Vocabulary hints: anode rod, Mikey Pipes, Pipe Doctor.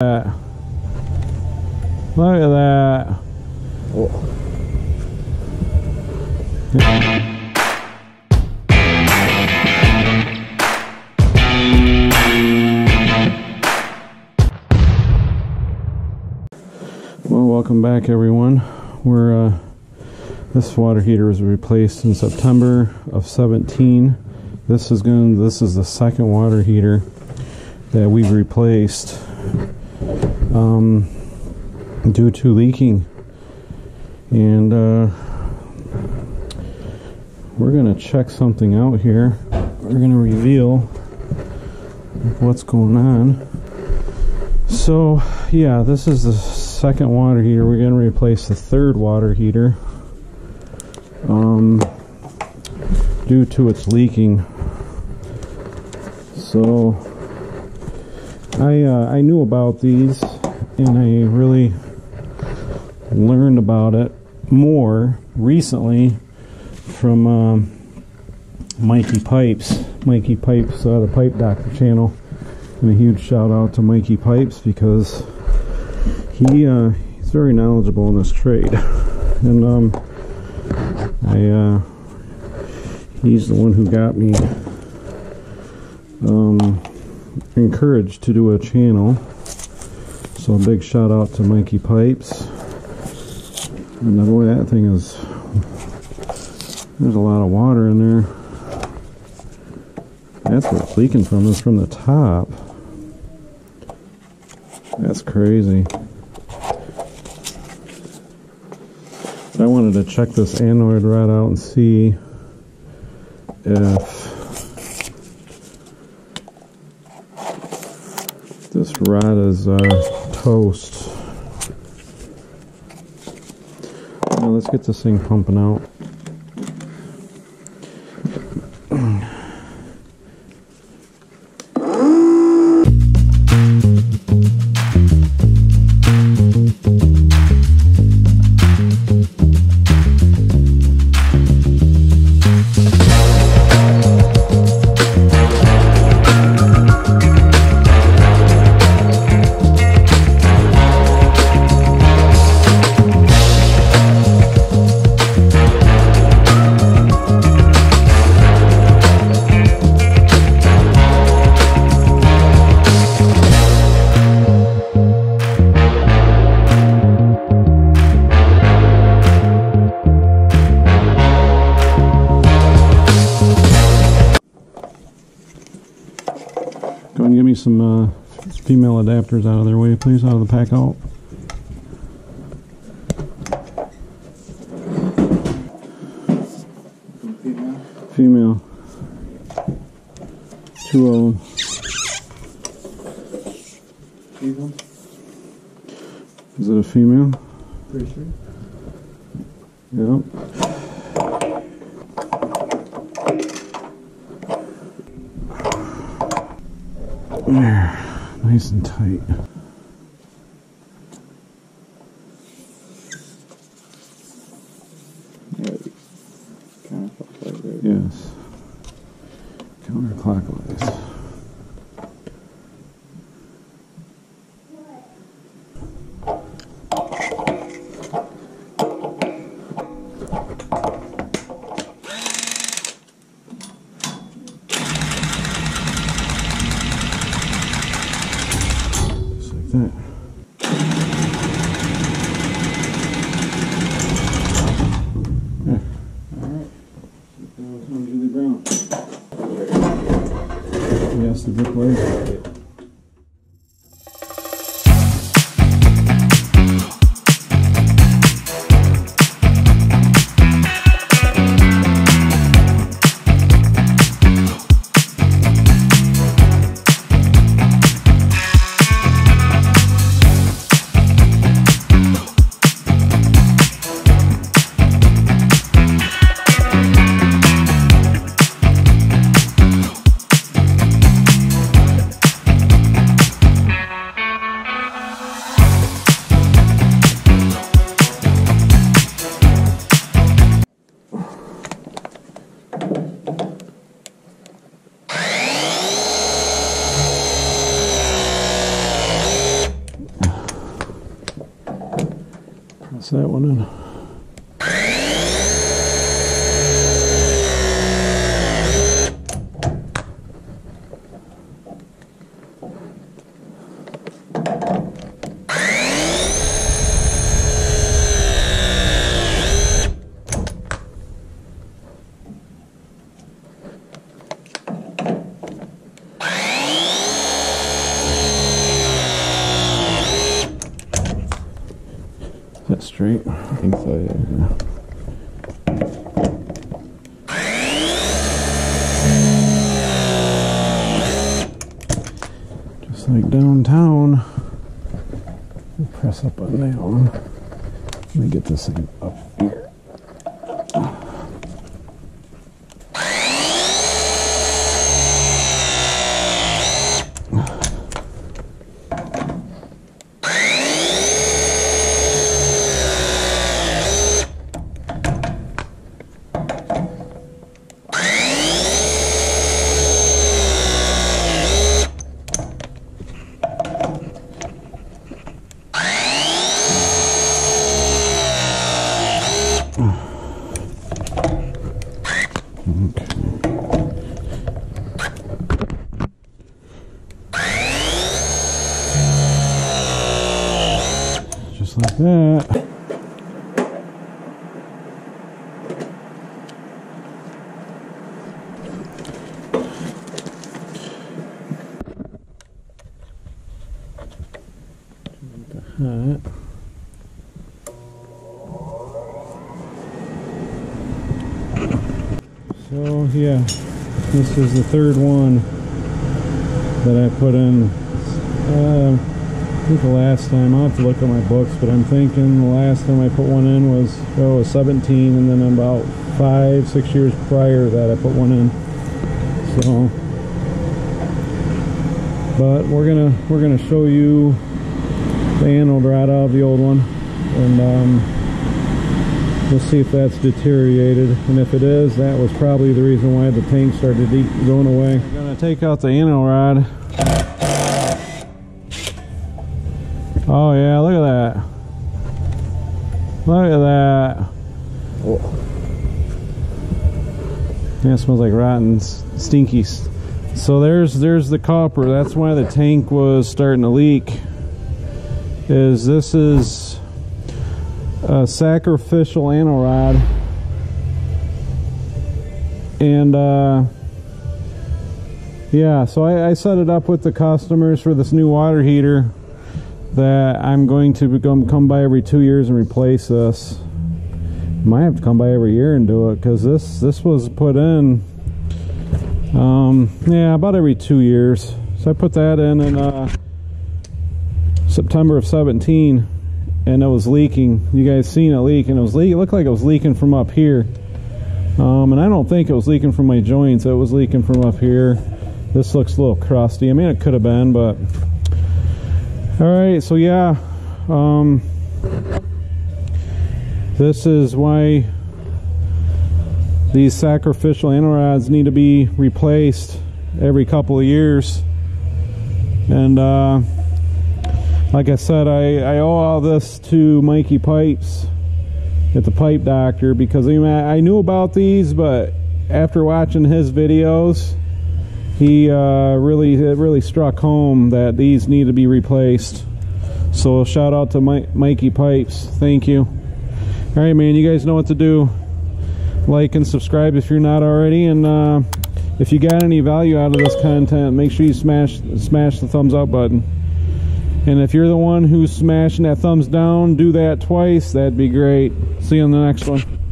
Look at that. Oh. Well, welcome back everyone. We're this water heater was replaced in September of 17. This is the second water heater that we've replaced. Due to leaking, and we're gonna check something out here. We're gonna reveal what's going on. So yeah, this is the second water heater. We're gonna replace the third water heater due to its leaking. So I knew about these, and I really learned about it more recently from Mikey Pipes. Mikey Pipes, the Pipe Doctor channel. And a huge shout out to Mikey Pipes, because he's very knowledgeable in this trade. And he's the one who got me encouraged to do a channel. So a big shout out to Mikey Pipes. And boy, that thing is, there's a lot of water in there. That's what's leaking from, is from the top. That's crazy. I wanted to check this anoid right out and see if this rod is toast. Now let's get this thing pumping out. Some female adapters out of their way, please, out of the pack out. Female. Two of them. Is it a female? Pretty sure. Yep. There, nice and tight. Yes, counterclockwise. That's that one in. Straight? I think so, yeah. Just like downtown, we press up on that one. Let me get this thing up here. Just like that. So yeah, this is the third one that I put in. I think the last time, I'll have to look at my books, but I'm thinking the last time I put one in was, oh, it was 17, and then about 5-6 years prior that I put one in. So, but we're gonna show you the anode right out of the old one, and we'll see if that's deteriorated, and if it is, that was probably the reason why the tank started going away. We're gonna take out the anode rod. Oh yeah, look at that. Look at that. Oh. Yeah, it smells like rotten, stinky. So there's the copper. That's why the tank was starting to leak. This is a sacrificial anode rod, and yeah, so I set it up with the customers for this new water heater that I'm going to come by every 2 years and replace. This might have to come by every year and do it, because this was put in yeah, about every 2 years. So I put that in September of 17, and it was leaking. You guys seen it leak, and it was leaking. It looked like it was leaking from up here, and I don't think it was leaking from my joints. It was leaking from up here. This looks a little crusty. I mean, it could have been, but all right. So yeah, this is why these sacrificial anode rods need to be replaced every couple of years. And like I said, I owe all this to Mikey Pipes at the Pipe Doctor, because I knew about these, but after watching his videos, he it really struck home that these need to be replaced. So shout out to Mikey Pipes. Thank you. All right, man, you guys know what to do. Like and subscribe if you're not already, and if you got any value out of this content, make sure you smash the thumbs up button. And if you're the one who's smashing that thumbs down, do that twice. That'd be great. See you on the next one.